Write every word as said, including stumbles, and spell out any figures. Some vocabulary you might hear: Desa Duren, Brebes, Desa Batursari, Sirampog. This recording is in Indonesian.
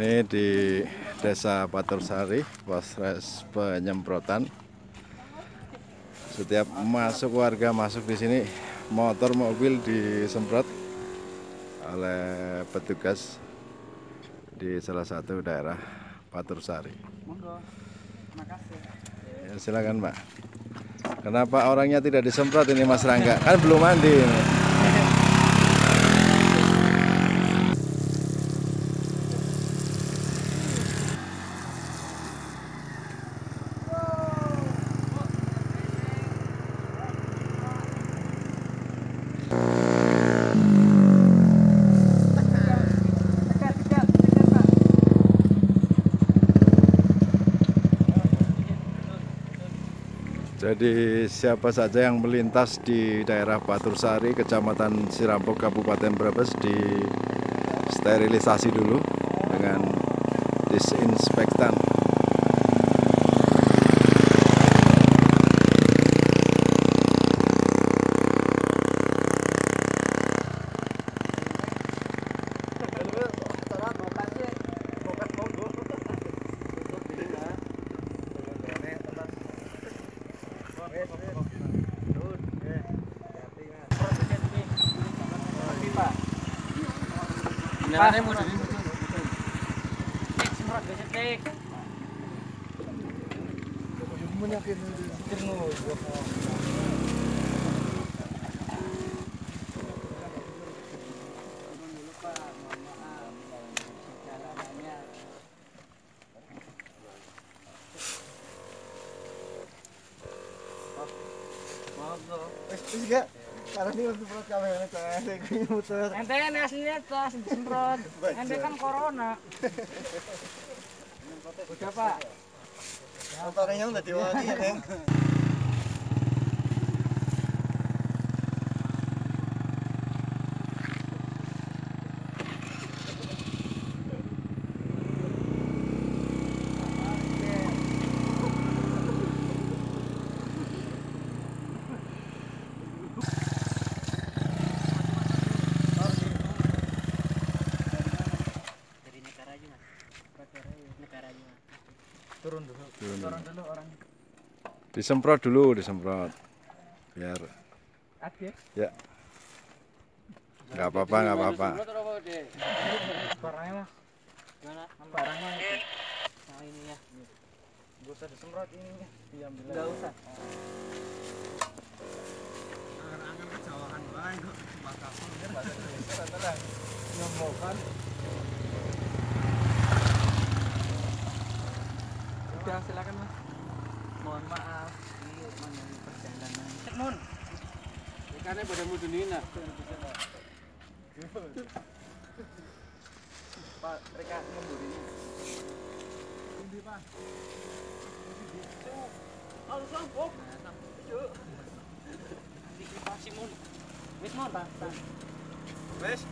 Ini di Desa Batursari, proses penyemprotan. Setiap masuk warga masuk di sini, motor mobil disemprot oleh petugas di salah satu daerah Batursari. Ya, silakan, Mbak. Kenapa orangnya tidak disemprot ini, Mas Rangga? Kan belum mandi ini. Jadi siapa saja yang melintas di daerah Batursari, Kecamatan Sirampog, Kabupaten Brebes, disterilisasi dulu dengan disinfektan. Pak, mau karena ini untuk perut kamera, saya ingin muter. Ente kan aslinya tas disemprot. Ente kan corona. Udah, Pak. Motornya udah diwangi ya, Neng. Turun dulu, turun dulu orang. Disemprot dulu, disemprot. Biar. Adek. Ya. Enggak apa-apa, enggak apa-apa. Barangnya, Mas. Gimana? Barangnya sama ini ya. Enggak usah disemprot ininya, diambil. Enggak usah. Angan-angan kejawahan wae kok bakal biar bahasa Indonesia tenang. Nyomokan. Udah, silakan, Mas. Mohon maaf, ini menyalahi perjalanan. Mun. Ikannya pada mudunina. Pak, mereka ngemburin. Ini, Pak. Kalau sampok. Dikipasi, Mun. Wis, Mun, Pak. Wis.